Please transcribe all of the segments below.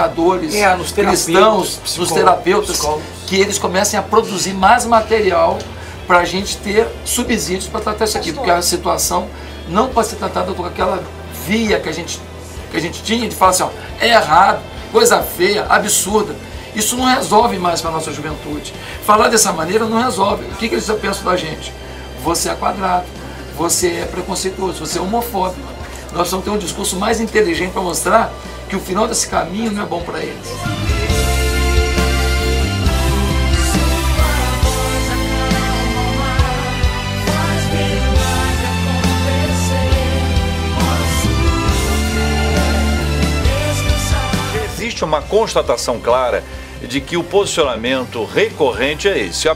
educadores, nos cristãos, nos terapeutas, psicólogos, que eles comecem a produzir mais material para a gente ter subsídios para tratar isso aqui, porque a situação não pode ser tratada com aquela via que a gente tinha de falar assim, ó, é errado, coisa feia, absurda. Isso não resolve mais para a nossa juventude. Falar dessa maneira não resolve. O que eles pensam da gente? Você é quadrado, você é preconceituoso, você é homofóbico. Nós precisamos ter um discurso mais inteligente para mostrar que o final desse caminho não é bom para eles. Uma constatação clara de que o posicionamento recorrente é esse. Se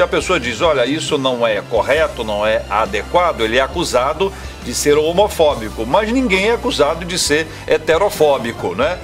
a pessoa diz, olha, isso não é correto, não é adequado, ele é acusado de ser homofóbico, mas ninguém é acusado de ser heterofóbico, né?